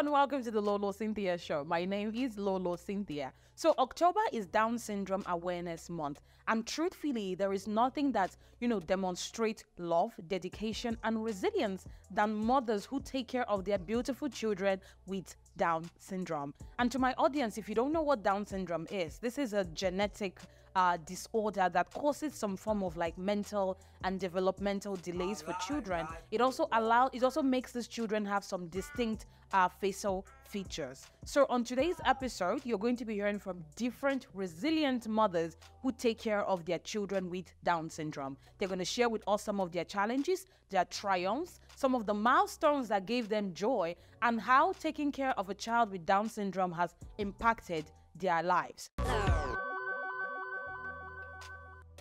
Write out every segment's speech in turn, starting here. and welcome to the Lolo Cynthia Show. My name is Lolo Cynthia. So October is Down Syndrome Awareness Month, and truthfully, there is nothing that, demonstrates love, dedication, and resilience than mothers who take care of their beautiful children with Down syndrome. And to my audience, if you don't know what Down syndrome is, this is a genetic disorder that causes some form of mental and developmental delays for children. It also makes these children have some distinct facial features. So on today's episode, you're going to be hearing from different resilient mothers who take care of their children with Down syndrome. They're going to share with us some of their challenges, their triumphs, some of the milestones that gave them joy, and how taking care of a child with Down syndrome has impacted their lives.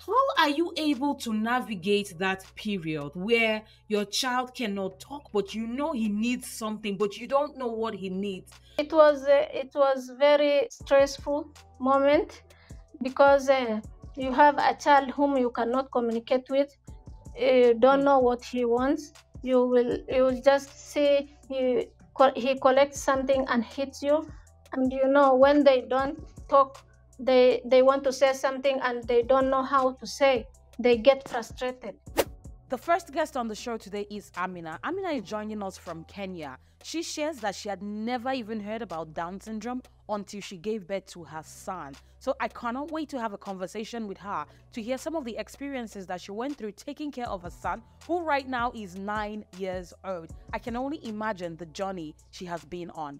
How are you able to navigate that period where your child cannot talk, but he needs something, but you don't know what he needs? It was very stressful moment because you have a child whom you cannot communicate with. You don't know what he wants. You will just say he collects something and hits you, and when they don't talk, they want to say something and they don't know how to say. They get frustrated. The first guest on the show today is Amina. Amina is joining us from Kenya. She shares that she had never even heard about Down syndrome until she gave birth to her son. So I cannot wait to have a conversation with her to hear some of the experiences that she went through taking care of her son, who right now is 9 years old. I can only imagine the journey she has been on.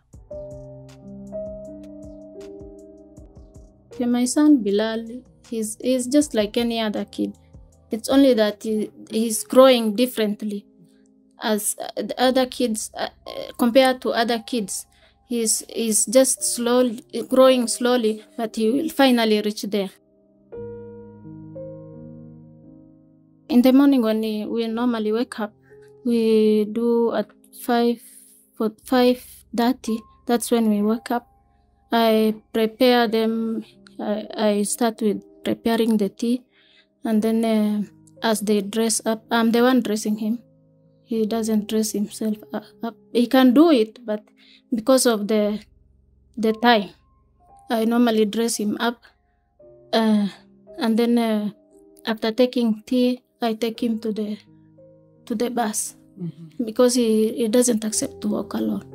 My son Bilal, he's just like any other kid. It's only that he's growing differently as the other kids. Compared to other kids, he's just growing slowly, but he will finally reach there. In the morning when we normally wake up, we do at 5:30. That's when we wake up. I prepare them. I start with preparing the tea, and then as they dress up, I'm the one dressing him. He doesn't dress himself up. He can do it, but because of the time, I normally dress him up. And then after taking tea, I take him to the bus. Mm-hmm. Because he doesn't accept to walk alone.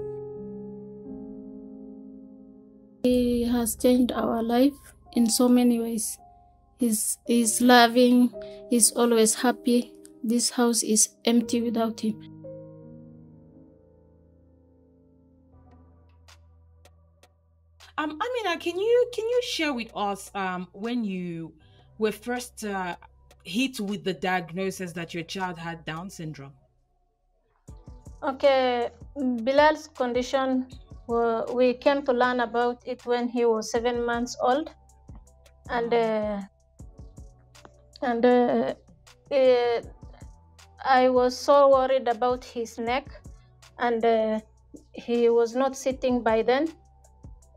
He has changed our life in so many ways. He's loving, he's always happy. This house is empty without him. Amina, can you share with us when you were first hit with the diagnosis that your child had Down syndrome? Okay, Bilal's condition, we came to learn about it when he was 7 months old, and I was so worried about his neck, and he was not sitting by then,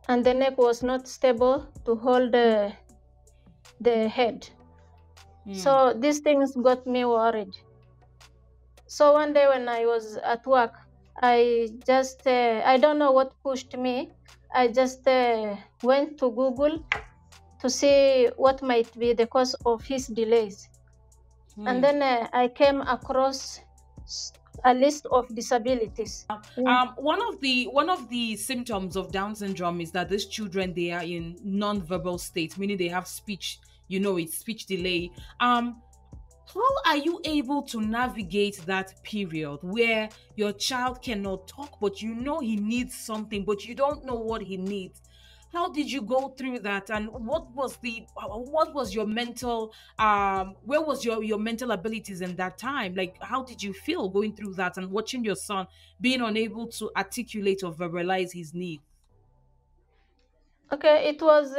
and the neck was not stable to hold the head. So these things got me worried. So one day when I was at work, I just, I don't know what pushed me. I just went to Google to see what might be the cause of his delays. And then I came across a list of disabilities. One of the symptoms of Down syndrome is that these children, they are in non-verbal state, meaning they have speech, it's speech delay. How are you able to navigate that period where your child cannot talk, but he needs something, but you don't know what he needs? How did you go through that, and where was your mental abilities in that time? How did you feel going through that and watching your son being unable to articulate or verbalize his needs? Okay, it was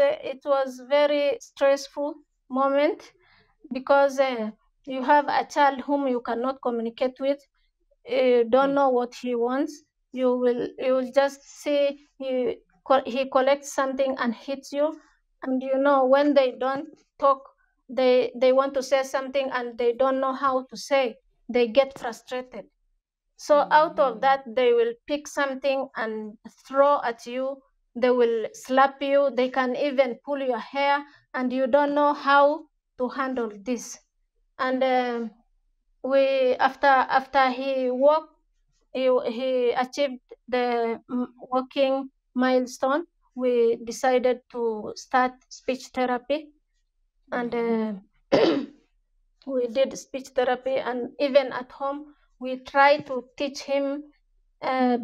very stressful moment because you have a child whom you cannot communicate with. You don't know what he wants. You will just say he collects something and hits you, and when they don't talk, they want to say something and they don't know how to say. They get frustrated. So out of that, they will pick something and throw at you. They will slap you. They can even pull your hair, and you don't know how to handle this. And after he walked, he achieved the walking milestone. We decided to start speech therapy, and we did speech therapy. And even at home, we try to teach him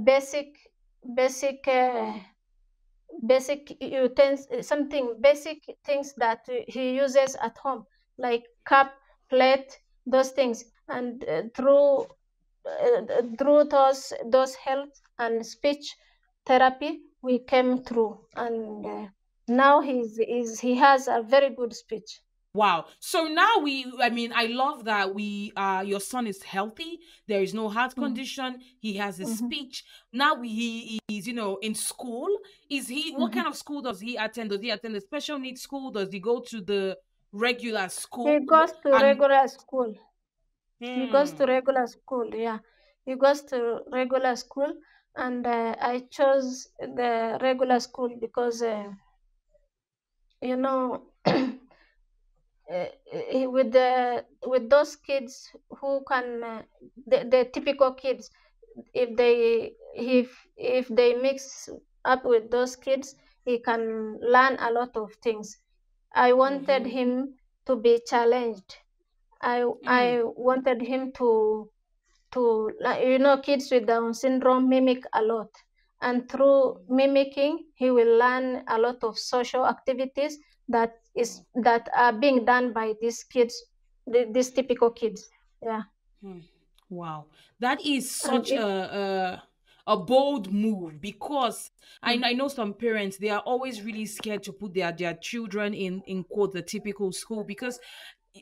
basic utensils, something basic things that he uses at home, like cup, plate, those things. And through those health and speech therapy, we came through, and now he has a very good speech. Wow. So now I mean, I love that your son is healthy. There is no heart condition. He has a speech. Now he is, in school. Is he, what kind of school does he attend? Does he attend a special needs school? Does he go to the regular school? He goes to regular school. He goes to regular school. Yeah. He goes to regular school. And I chose the regular school because, with those kids who can the typical kids, if they mix up with those kids, he can learn a lot of things. I wanted him to be challenged. I wanted him to kids with Down syndrome mimic a lot, and through mimicking he will learn a lot of social activities that are being done by these kids, these typical kids. Yeah. Wow, that is such a bold move, because I know some parents, they are always really scared to put their children in quote the typical school, because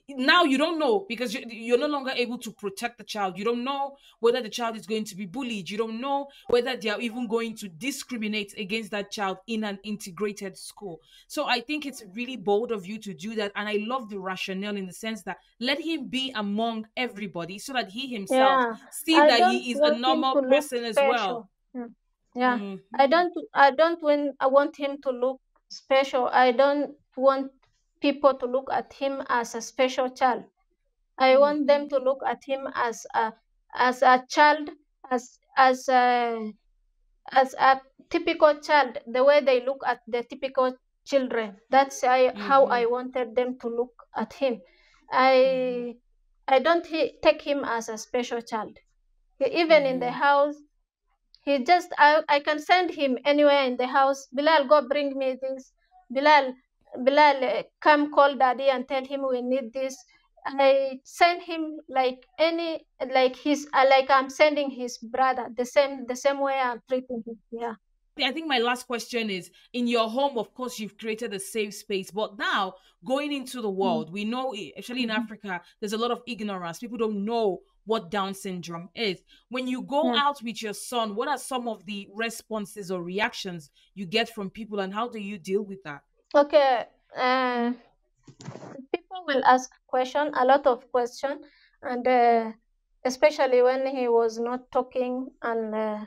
now you don't know, because you're no longer able to protect the child. You don't know whether the child is going to be bullied. You don't know whether they are even going to discriminate against that child in an integrated school. So I think it's really bold of you to do that. And I love the rationale in the sense that let him be among everybody so that he himself sees that he is a normal person as well. Yeah. I want him to look special. I don't want people to look at him as a special child. I want them to look at him as a child, as a typical child, the way they look at the typical children. That's how I wanted them to look at him. I don't take him as a special child. Even in the house, he just I can send him anywhere in the house. Bilal, go bring me this. Bilal, come call daddy and tell him we need this. I send him like I'm sending his brother, the same way I'm treating him. Yeah. I think my last question is, in your home, of course, you've created a safe space, but now going into the world, we know, actually in Africa, there's a lot of ignorance. People don't know what Down syndrome is. When you go out with your son, what are some of the responses or reactions you get from people, and how do you deal with that? Okay, people will ask questions, a lot of questions, and especially when he was not talking, and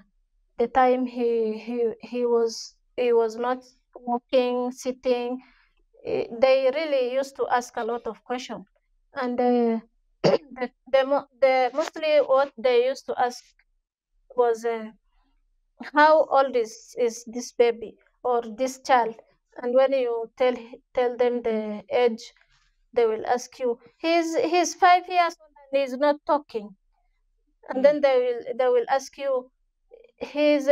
the time he was not walking, sitting, they really used to ask a lot of questions. And mostly what they used to ask was, how old is this baby or this child? And when you tell them the age, they will ask you, he's 5 years old and he's not talking. And then they will ask you, he's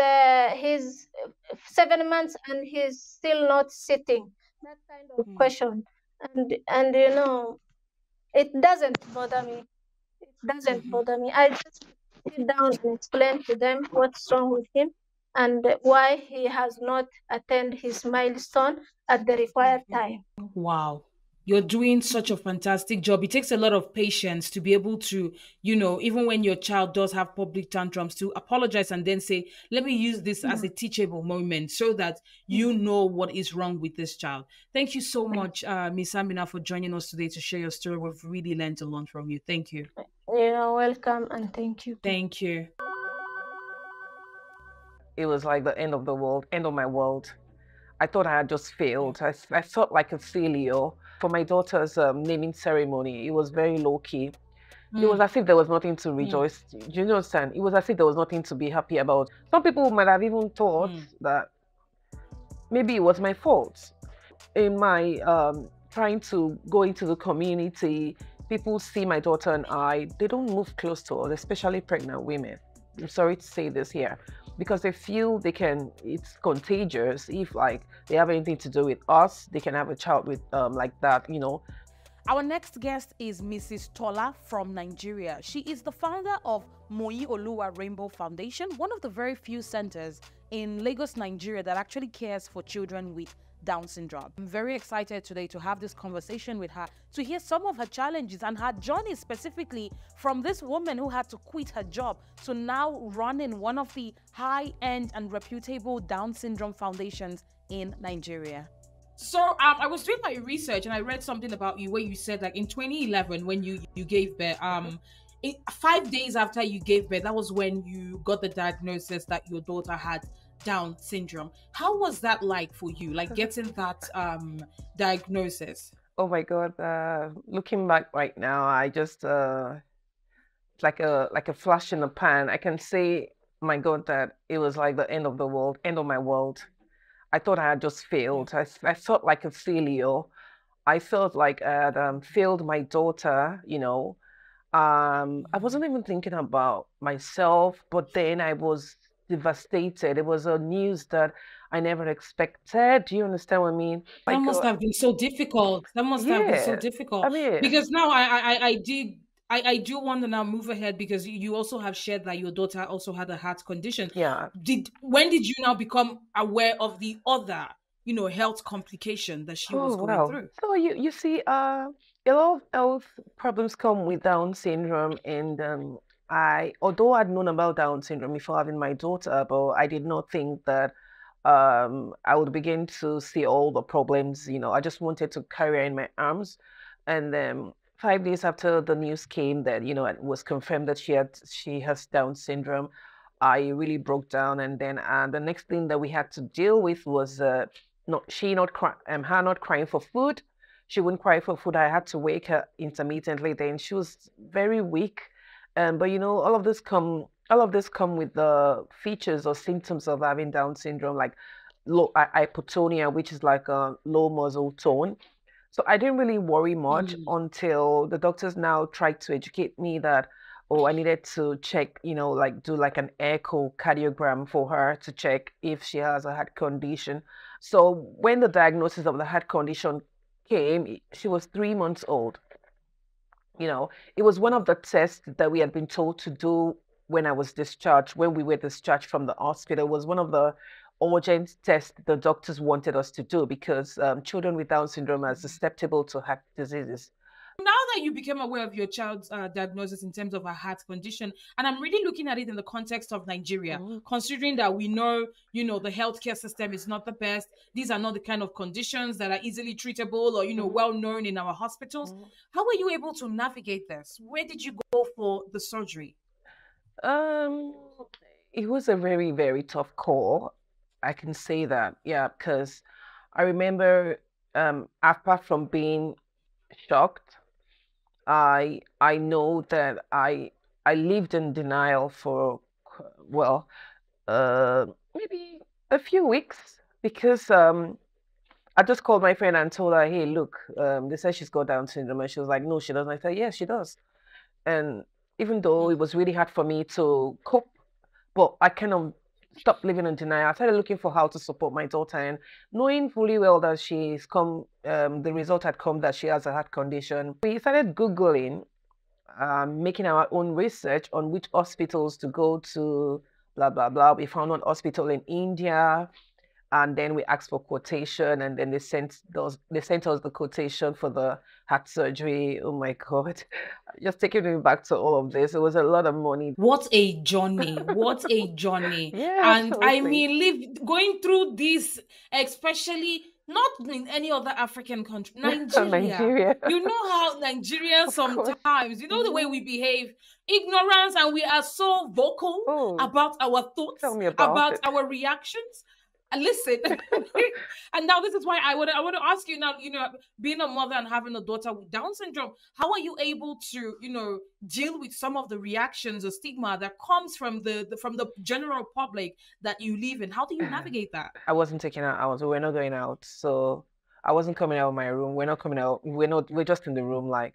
7 months and he's still not sitting. That kind of question. And it doesn't bother me. It doesn't bother me. I just sit down and explain to them what's wrong with him, and why he has not attained his milestone at the required time. Wow. You're doing such a fantastic job. It takes a lot of patience to be able to, even when your child does have public tantrums, to apologize and then say, let me use this as a teachable moment so that what is wrong with this child. Thank you so much, Ms. Amina, for joining us today to share your story. We've really learned a lot from you. Thank you. You're welcome, and thank you. Thank you. It was like the end of the world, end of my world. I thought I had just failed. I felt like a failure. For my daughter's naming ceremony, it was very low-key. It was as if there was nothing to rejoice. Do you understand? It was as if there was nothing to be happy about. Some people might have even thought that maybe it was my fault. In my trying to go into the community, people see my daughter and I, they don't move close to us, especially pregnant women. I'm sorry to say this here, because they feel they can, it's contagious. If like they have anything to do with us, they can have a child with like that, you know. Our next guest is Mrs. Tola from Nigeria. She is the founder of Moyi Oluwa Rainbow Foundation, one of the very few centers in Lagos, Nigeria that actually cares for children with Down syndrome. I'm very excited today to have this conversation with her, to hear some of her challenges and her journey specifically from this woman who had to quit her job to now running one of the high-end and reputable Down syndrome foundations in Nigeria. So I was doing my research and I read something about you where you said like in 2011 when you gave birth, 5 days after you gave birth, that was when you got the diagnosis that your daughter had Down syndrome. How was that like for you, like getting that diagnosis? Oh my God, looking back right now, I just, it's like a flash in the pan. I can say, my God, that it was like the end of the world, end of my world. I thought I had just failed. I felt like a failure. I felt like I had failed my daughter, you know. I wasn't even thinking about myself, but then I was devastated. It was a news that I never expected. Do you understand what I mean? That must have been so difficult. That must have been so difficult. I mean, because now I do want to now move ahead, because you also have shared that your daughter also had a heart condition. Yeah. When did you now become aware of the other, you know, health complication that she was going through? So you see, a lot of health problems come with Down syndrome, and although I'd known about Down syndrome before having my daughter, but I did not think that I would begin to see all the problems, you know. I just wanted to carry her in my arms. And then 5 days after the news came that, you know, it was confirmed that she has Down syndrome, I really broke down. And then the next thing that we had to deal with was her not crying for food. She wouldn't cry for food. I had to wake her intermittently. Then she was very weak. But you know, all of this come with the features or symptoms of having Down syndrome, like low hypotonia, which is like a low muscle tone. So I didn't really worry much until the doctors now tried to educate me that, oh, I needed to check, you know, like do like an echocardiogram for her to check if she has a heart condition. So when the diagnosis of the heart condition came, she was 3 months old. You know, it was one of the tests that we had been told to do when I was discharged, when we were discharged from the hospital. It was one of the urgent tests the doctors wanted us to do, because children with Down syndrome are susceptible to heart diseases. Now that you became aware of your child's diagnosis in terms of her heart condition, and I'm really looking at it in the context of Nigeria, considering that we know, you know, the healthcare system is not the best. These are not the kind of conditions that are easily treatable or, you know, well known in our hospitals. How were you able to navigate this? Where did you go for the surgery? It was a very, very tough call. I can say that, yeah, because I remember apart from being shocked, I know that I lived in denial for, well, maybe a few weeks, because I just called my friend and told her, hey, look, they said she's got Down syndrome. And she was like, no, she doesn't. I said, yes, she does. And even though it was really hard for me to cope, but I kind of stopped living in denial. I started looking for how to support my daughter, and knowing fully well that she's come, the result had come that she has a heart condition. We started Googling, making our own research on which hospitals to go to, blah, blah, blah. We found one hospital in India, and then we asked for quotation, and then they sent us the quotation for the heart surgery. Oh my God. Just taking me back to all of this. It was a lot of money. What a journey. What a journey. Yeah, and absolutely. I mean, going through this, especially not in any other African country. Nigeria. You know how Nigerians sometimes, you know the way we behave, ignorance, and we are so vocal about our thoughts, about our reactions. Listen, and now this is why I want to ask you now, you know, being a mother and having a daughter with Down syndrome, how are you able to, you know, deal with some of the reactions or stigma that comes from the general public that you live in? How do you navigate that? I wasn't taken out. We're not going out. So I wasn't coming out of my room. We're not coming out. We're just in the room. Like,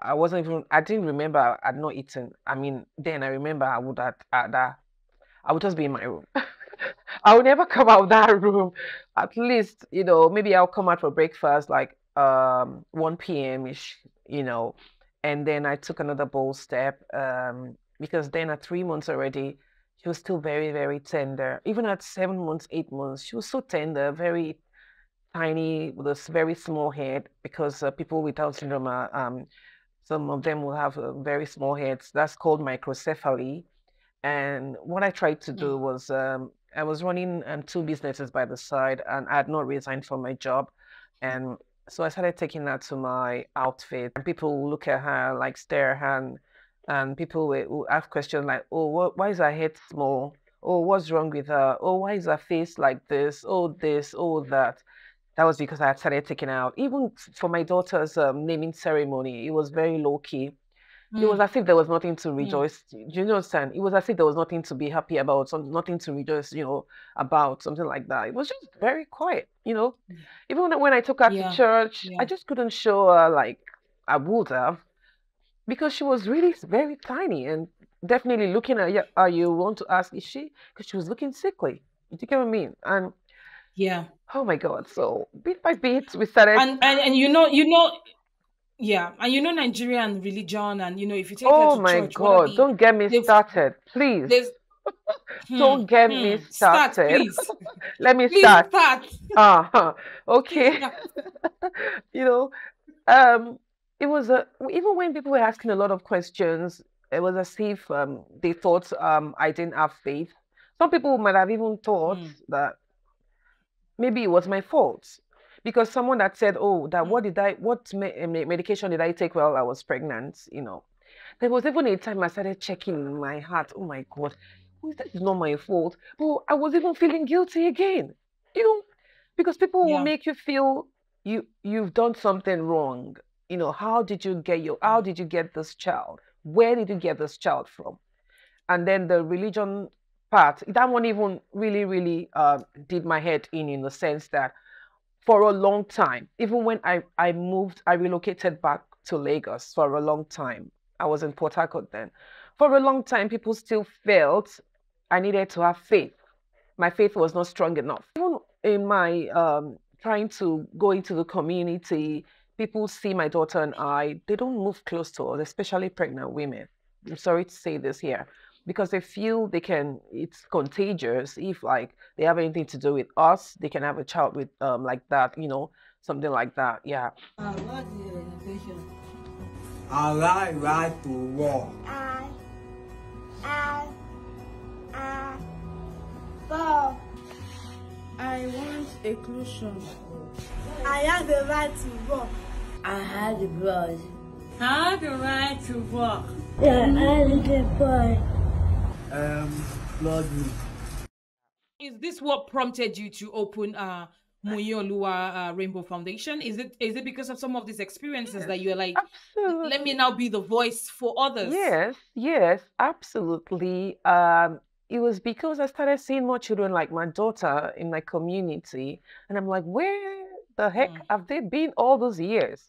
I didn't remember I'd not eaten. I mean, then I remember I would just be in my room. I will never come out of that room. At least, you know, maybe I'll come out for breakfast like 1 p.m.-ish, you know. And then I took another bold step because then at 3 months already, she was still very, very tender. Even at 7 months, 8 months, she was so tender, very tiny, with a very small head because people with Down syndrome, some of them will have very small heads. That's called microcephaly. And what I tried to do was... I was running 2 businesses by the side, and I had not resigned from my job. And so I started taking that to my outfit. And people look at her, like stare at her, and people will ask questions like, oh, why is her head small? Oh, what's wrong with her? Oh, why is her face like this? Oh, this, oh, that. That was because I had started taking out. Even for my daughter's naming ceremony, it was very low-key. It was as if there was nothing to rejoice. Do you understand? It was as if there was nothing to be happy about, nothing to rejoice, you know, about, something like that. It was just very quiet, you know. Even when I took her to church, I just couldn't show her like I would have because she was really very tiny and definitely looking at you. You want to ask, is she? Because she was looking sickly. Do you get what I mean? And yeah. Oh my God. So bit by bit, we started. And you know. Yeah, and you know Nigerian religion, and you know if you take her to church, God, don't get me started, please. Don't get me started. Let me start. Okay. You know, it was even when people were asking a lot of questions, it was as if they thought I didn't have faith. Some people might have even thought that maybe it was my fault. Because someone that said, oh, that what medication did I take while I was pregnant, you know. There was even a time I started checking my heart. Oh my God, this is not my fault. But I was even feeling guilty again, you know, because people will make you feel you've done something wrong. You know, how did you get this child? Where did you get this child from? And then the religion part, that one even really, really did my head in the sense that for a long time, even when I relocated back to Lagos for a long time. I was in Port Harcourt then. For a long time, people still felt I needed to have faith. My faith was not strong enough. Even in my trying to go into the community, people see my daughter and I, they don't move close to us, especially pregnant women. I'm sorry to say this here, because they feel it's contagious if like they have anything to do with us, they can have a child with like that, you know, something like that, yeah. What is your education? I like right to walk. I want inclusion. I have the right to walk. I have the blood. I have the right to walk. Yeah, I have the blood. Is this what prompted you to open Muyi Oluwa Rainbow Foundation? Is it because of some of these experiences that you're like, absolutely, let me now be the voice for others? Yes, absolutely. It was because I started seeing more children like my daughter in my community, and I'm like, where the heck have they been all those years?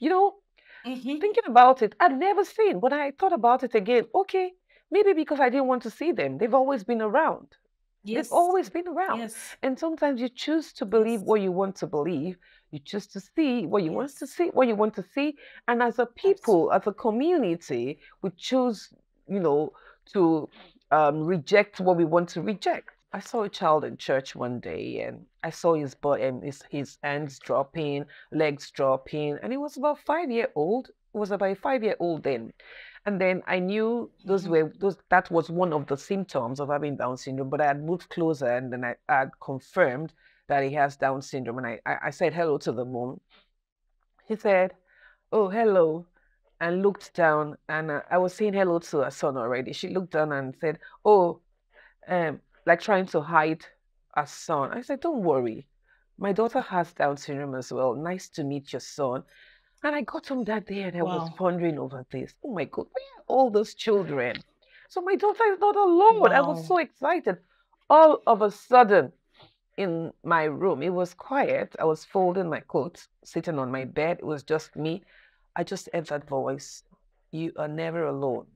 You know, thinking about it, I'd never seen. When I thought about it again, okay. Maybe because I didn't want to see them. They've always been around. Yes. They've always been around. Yes. And sometimes you choose to believe what you want to believe. You choose to see what you want to see, And as a people, as a community, we choose, you know, to reject what we want to reject. I saw a child in church one day, and I saw his body and his hands dropping, legs dropping, and he was about 5-year-old. It was about a 5-year-old then. And then I knew that was one of the symptoms of having Down syndrome, but I had moved closer and then I had confirmed that he has Down syndrome. And I said hello to the mom. He said, "Oh, hello," and looked down. And I was saying hello to her son already. She looked down and said, "Oh," like trying to hide her son. I said, "Don't worry. My daughter has Down syndrome as well. Nice to meet your son." And I got home that day and I was pondering over this. Oh my God, where are all those children? So my daughter is not alone. Wow. I was so excited. All of a sudden, in my room, it was quiet. I was folding my coat, sitting on my bed. It was just me. I just heard that voice. "You are never alone.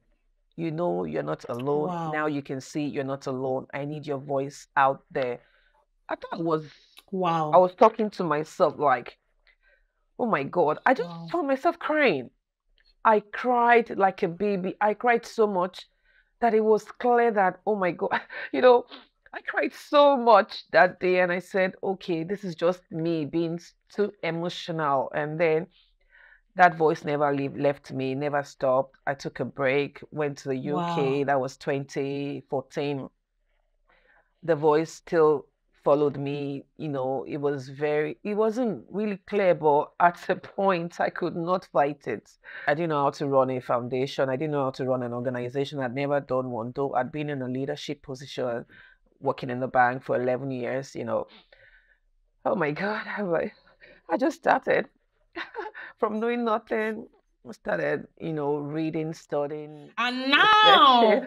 You know you're not alone. Wow. Now you can see you're not alone. I need your voice out there." I thought it was, I was talking to myself like, oh my God. I just found myself crying. I cried like a baby. I cried so much that it was clear that, oh my God, you know, I cried so much that day. And I said, okay, this is just me being too emotional. And then that voice never left me, never stopped. I took a break, went to the UK. Wow. That was 2014. The voice still followed me. You know, it was very, it wasn't really clear, but at a point I could not fight it. I didn't know how to run a foundation. I didn't know how to run an organization. I'd never done one, though I'd been in a leadership position, working in the bank for 11 years, you know. Oh my God, I just started from knowing nothing. I started, you know, reading, studying. And now,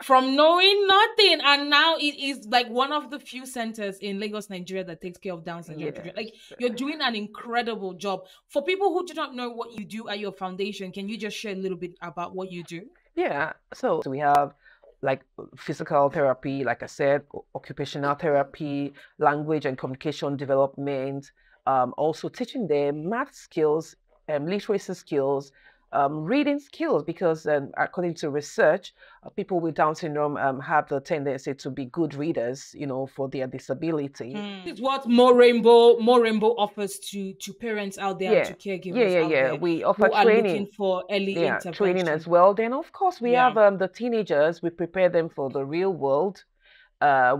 from knowing nothing, and now it is like one of the few centers in Lagos, Nigeria that takes care of Down syndrome. Yeah. Like, you're doing an incredible job. For people who do not know what you do at your foundation, can you just share a little bit about what you do? Yeah, so we have like physical therapy, like I said, occupational therapy, language and communication development, also teaching them math skills, literacy skills, reading skills, because according to research, people with Down syndrome have the tendency to be good readers, you know, for their disability. Mm. This is what More Rainbow offers to parents out there, to caregivers out there. We offer training. Are looking for early intervention. Training as well. Then, of course, we have the teenagers. We prepare them for the real world.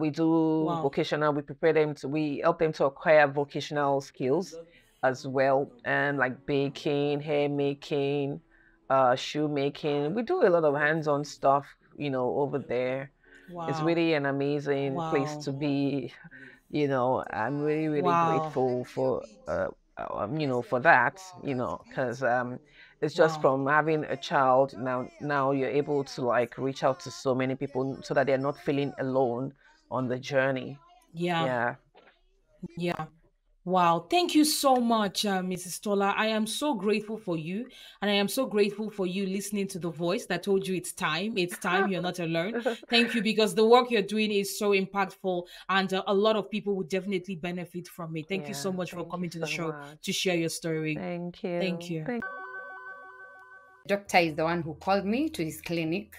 We do vocational. We prepare them. We help them to acquire vocational skills as well, and like baking, hair making, shoemaking. We do a lot of hands-on stuff, you know, over there. Wow. It's really an amazing place to be, you know. I'm really, really grateful for, you know, for that, you know, because it's just from having a child, now you're able to like reach out to so many people so that they're not feeling alone on the journey. Yeah. Wow. Thank you so much, Mrs. Tola. I am so grateful for you. And I am so grateful for you listening to the voice that told you it's time. It's time. You're not alone. Thank you, because the work you're doing is so impactful. And a lot of people would definitely benefit from it. Thank you so much for coming to the show to share your story. Thank you. Thank you. Doctor is the one who called me to his clinic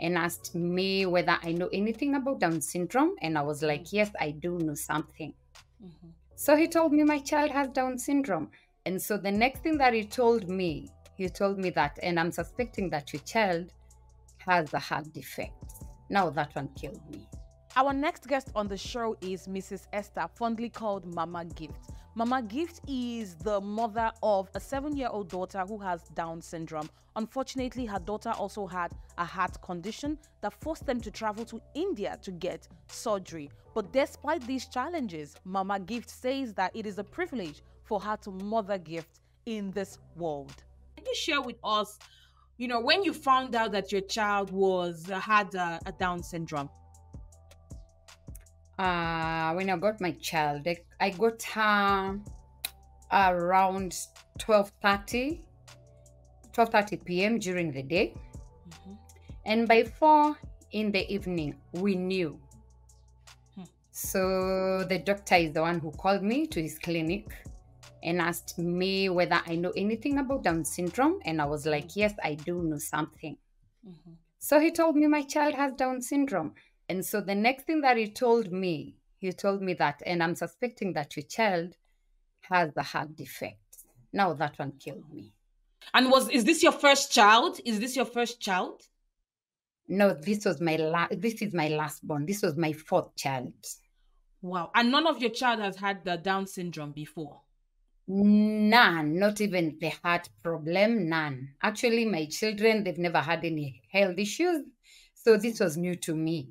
and asked me whether I know anything about Down syndrome. And I was like, yes, I do know something. Mm-hmm. So he told me my child has Down syndrome. And so the next thing that he told me that, and I'm suspecting that your child has a heart defect. Now that one killed me. Our next guest on the show is Mrs. Esther, fondly called Mama Gift. Mama Gift is the mother of a 7-year-old daughter who has Down syndrome. Unfortunately, her daughter also had a heart condition that forced them to travel to India to get surgery. But despite these challenges, Mama Gift says that it is a privilege for her to mother Gift in this world. Can you share with us, you know, when you found out that your child had a Down syndrome? When I got my child, I got her around 12:30 p.m. during the day. Mm-hmm. And by 4 in the evening, we knew. So the doctor is the one who called me to his clinic and asked me whether I know anything about Down syndrome. And I was like, yes, I do know something. Mm-hmm. So he told me my child has Down syndrome. And so the next thing that he told me that, and I'm suspecting that your child has a heart defect. Now that one killed me. And is this your first child? Is this your first child? No, this is my last born. This was my 4th child. Wow. And none of your child has had the Down syndrome before? None, not even the heart problem, none. Actually, my children, they've never had any health issues. So this was new to me.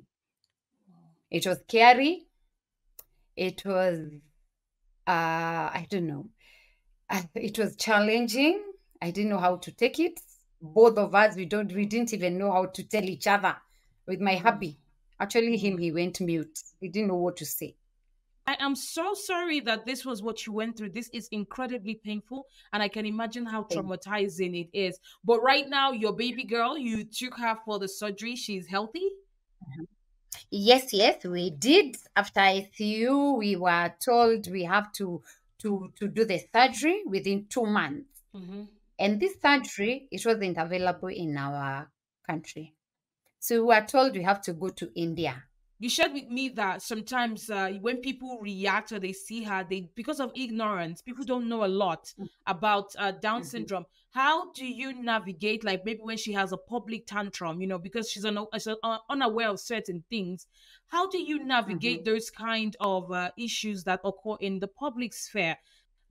It was scary. It was, I don't know. It was challenging. I didn't know how to take it. Both of us, we didn't even know how to tell each other. With my hubby, actually him, he went mute. He didn't know what to say. I am so sorry that this was what you went through. This is incredibly painful, and I can imagine how traumatizing it is. But right now, your baby girl, you took her for the surgery. She's healthy? Yes, yes, we did. After ICU, we were told we have to do the surgery within 2 months. Mm-hmm. And this surgery, it wasn't available in our country. So we were told we have to go to India. You shared with me that sometimes when people react or they see her, because of ignorance, people don't know a lot about Down syndrome. How do you navigate, like maybe when she has a public tantrum, you know, because she's unaware of certain things? How do you navigate those kind of issues that occur in the public sphere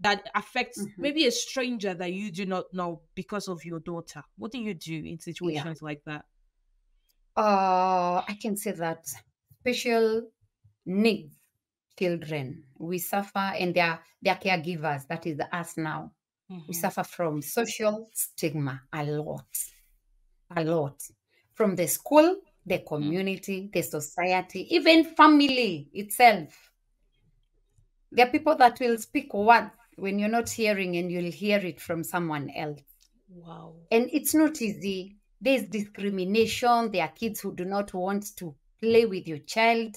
that affects maybe a stranger that you do not know because of your daughter? What do you do in situations like that? I can say that special needs children, we suffer, and their caregivers, that is us now, we suffer from social stigma a lot. From the school, the community, the society, even family itself. There are people that will speak words when you're not hearing, and you'll hear it from someone else. Wow. And it's not easy. There's discrimination. There are kids who do not want to play with your child,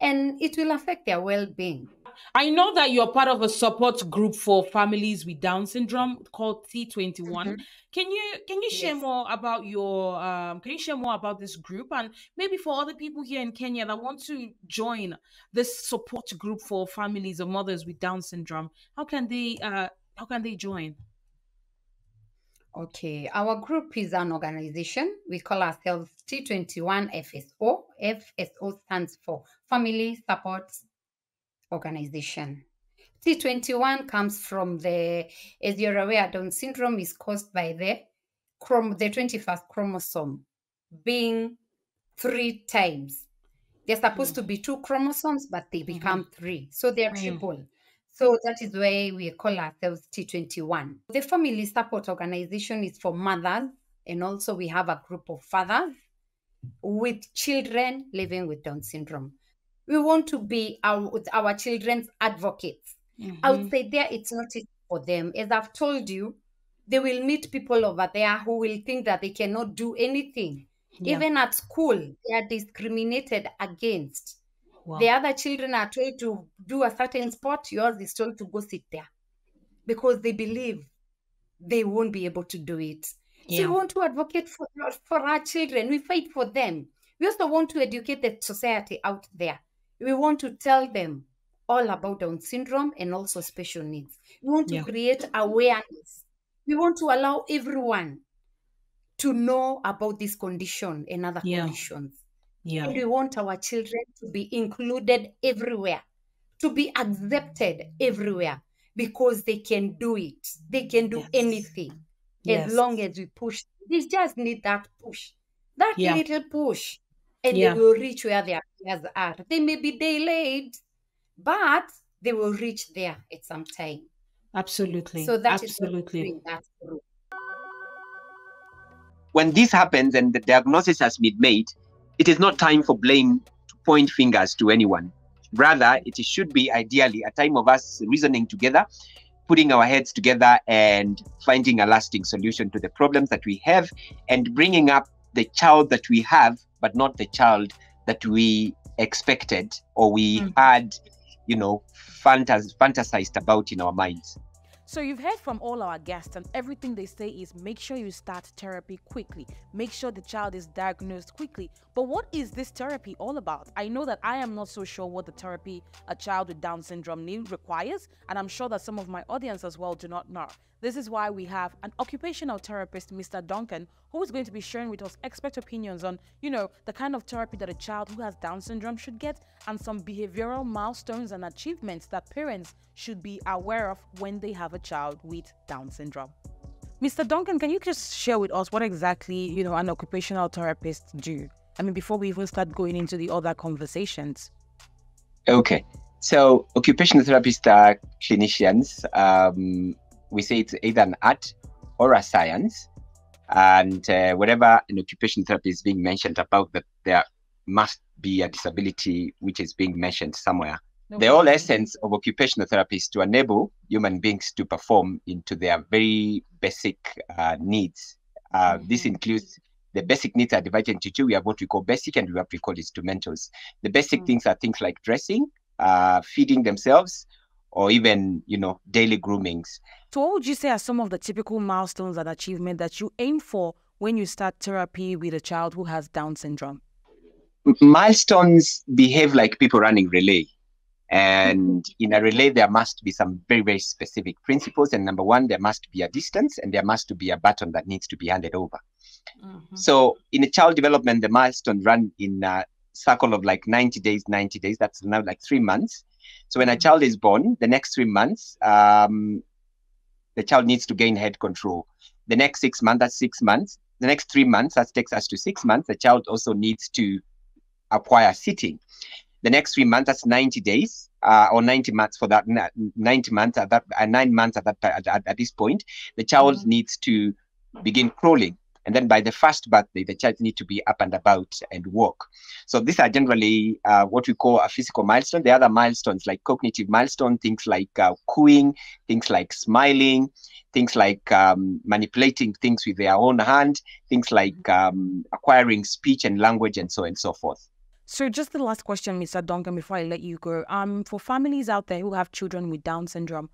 and it will affect their well-being. I know that you're part of a support group for families with Down syndrome called T21. Can you share more about your can you share more about this group, and maybe for other people here in Kenya that want to join this support group for families of mothers with Down syndrome? How can they join? Okay, our group is an organization. We call ourselves T21 FSO. FSO stands for Family Support Organization. T21 comes from the, as you're aware, Down syndrome is caused by the 21st chromosome being 3 times. They're supposed to be 2 chromosomes, but they become 3. So they're triple. So that is why we call ourselves T21. The Family Support Organization is for mothers, and also we have a group of fathers with children living with Down syndrome. We want to be our children's advocates. Outside there, it's not easy for them. As I've told you, they will meet people over there who will think that they cannot do anything. Yeah. Even at school, they are discriminated against. Wow. The other children are told to do a certain sport, yours is told to go sit there because they believe they won't be able to do it. Yeah. So we want to advocate for our children. We fight for them. We also want to educate the society out there. We want to tell them all about Down syndrome and also special needs. We want to create awareness. We want to allow everyone to know about this condition and other conditions. Yeah. And we want our children to be included everywhere, to be accepted everywhere, because they can do it. They can do anything as long as we push. They just need that push, that little push, and they will reach where their peers are. They may be delayed, but they will reach there at some time. Absolutely. So that is what we're doing. When this happens and the diagnosis has been made, it is not time for blame to point fingers to anyone. Rather, it should be ideally a time of us reasoning together, putting our heads together and finding a lasting solution to the problems that we have, and bringing up the child that we have, but not the child that we expected or we had, you know, fantasized about in our minds. So you've heard from all our guests, and everything they say is make sure you start therapy quickly. Make sure the child is diagnosed quickly. But what is this therapy all about? I know that I am not so sure what the therapy a child with Down syndrome requires, and I'm sure that some of my audience as well do not know. This is why we have an occupational therapist, Mr. Duncan, who is going to be sharing with us expert opinions on, the kind of therapy that a child who has Down syndrome should get and some behavioral milestones and achievements that parents should be aware of when they have a child with Down syndrome. Mr. Duncan, can you just share with us what exactly, an occupational therapist do? I mean, before we even start going into the other conversations. Okay. So occupational therapists are clinicians. We say it's either an art or a science. And whenever an occupational therapist is being mentioned about that, there must be a disability which is being mentioned somewhere. The whole essence of occupational therapy is to enable human beings to perform into their very basic needs. This includes the basic needs are divided into two. We have what we call basic and we have what we call instrumentals. The basic things are things like dressing, feeding themselves, or even, daily groomings. So what would you say are some of the typical milestones and achievements that you aim for when you start therapy with a child who has Down syndrome? Milestones behave like people running relay. And in a relay, there must be some very, very specific principles. And number one, there must be a distance and there must be a baton that needs to be handed over. So in a child development, the milestone run in a circle of like 90 days. That's now like 3 months. So when a child is born, the next 3 months, the child needs to gain head control. The next 6 months, that's 6 months. The next 3 months, that takes us to 6 months. The child also needs to acquire sitting. The next 3 months, that's 90 days or 90 months for that, 90 months at that, 9 months at this point, the child needs to begin crawling. And then by the first birthday, the child needs to be up and about and walk. So these are generally what we call a physical milestone. The other milestones like cognitive milestone, things like cooing, things like smiling, things like manipulating things with their own hand, things like acquiring speech and language and so on and so forth. So just the last question, Mr. Duncan, before I let you go, for families out there who have children with Down syndrome,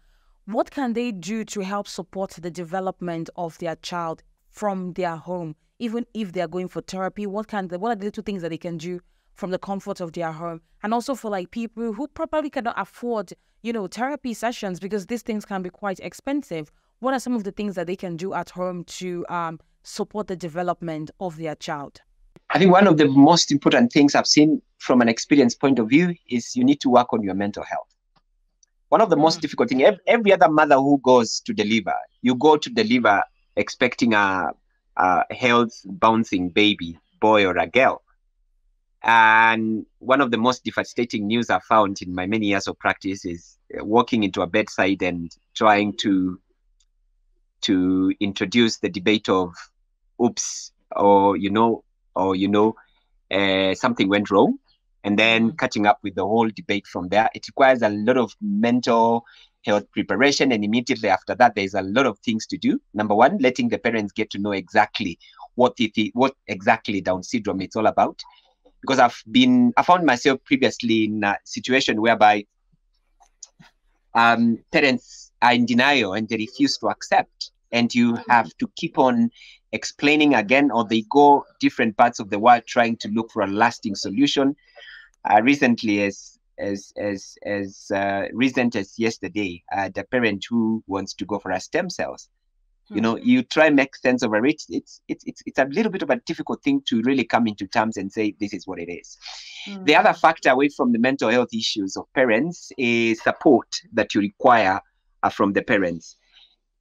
what can they do to help support the development of their child from their home? Even if they're going for therapy, what are the two things that they can do from the comfort of their home? And also for like people who probably cannot afford, therapy sessions because these things can be quite expensive. What are some of the things that they can do at home to support the development of their child? I think one of the most important things I've seen from an experience point of view is you need to work on your mental health. One of the most difficult things, every other mother who goes to deliver, you go to deliver expecting a health bouncing baby, boy or a girl. And one of the most devastating news I found in my many years of practice is walking into a bedside and trying to introduce the debate of, oops, something went wrong, and then catching up with the whole debate from there. It requires a lot of mental health preparation, and immediately after that, there's a lot of things to do. Number one, letting the parents get to know exactly what exactly Down syndrome it's all about, because I found myself previously in a situation whereby parents are in denial and they refuse to accept, and you have to keep on explaining again, or they go different parts of the world trying to look for a lasting solution. Recently, recent as yesterday, I had a parent who wants to go for a stem cells. You try and make sense of it. It's a little bit of a difficult thing to really come into terms and say this is what it is. The other factor away from the mental health issues of parents is support that you require from the parents.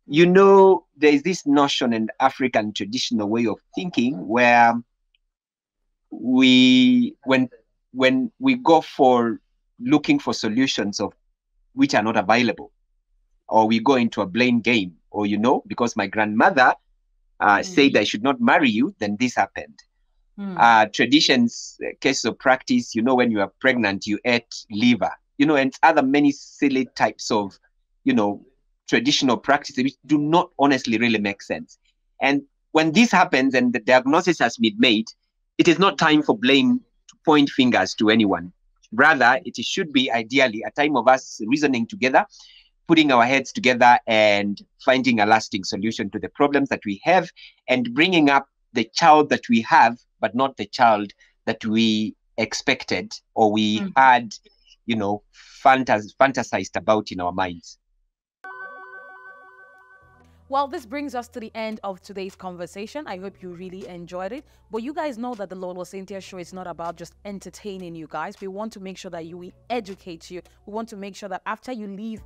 There's this notion in African traditional way of thinking where when we go for looking for solutions of which are not available, or we go into a blame game, or, because my grandmother said I should not marry you, then this happened. Traditions, cases of practice, when you are pregnant, you ate liver, and other many silly types of, traditional practices which do not honestly really make sense. And when this happens and the diagnosis has been made, it is not time for blame to point fingers to anyone. Rather, it should be ideally a time of us reasoning together, putting our heads together and finding a lasting solution to the problems that we have and bringing up the child that we have, but not the child that we expected or we had, fantasized about in our minds. Well, this brings us to the end of today's conversation. I hope you really enjoyed it. But you guys know that the Lolo Cynthia Show is not about just entertaining you guys. We want to make sure that we educate you. We want to make sure that after you leave,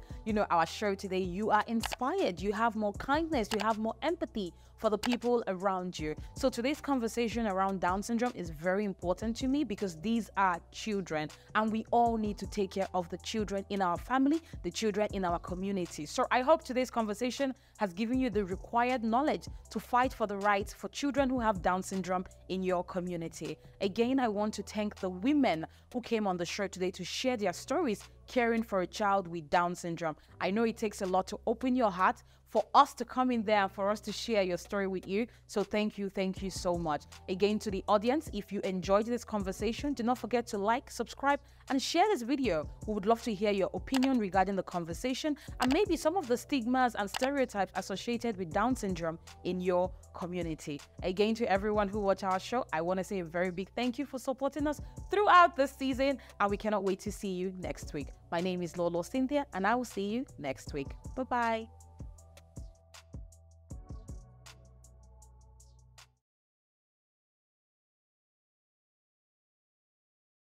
our show today, you are inspired. You have more kindness. You have more empathy for the people around you. So today's conversation around Down syndrome is very important to me because these are children, and we all need to take care of the children in our family, the children in our community. So I hope today's conversation has given you the required knowledge to fight for the rights for children who have Down syndrome in your community. Again, I want to thank the women who came on the show today to share their stories caring for a child with Down syndrome. I know it takes a lot to open your heart, for us to come in there, for us to share your story with you. So thank you so much. Again, to the audience, if you enjoyed this conversation, do not forget to like, subscribe, and share this video. We would love to hear your opinion regarding the conversation and maybe some of the stigmas and stereotypes associated with Down syndrome in your community. Again, to everyone who watched our show, I want to say a very big thank you for supporting us throughout this season, and we cannot wait to see you next week. My name is Lolo Cynthia, and I will see you next week. Bye-bye.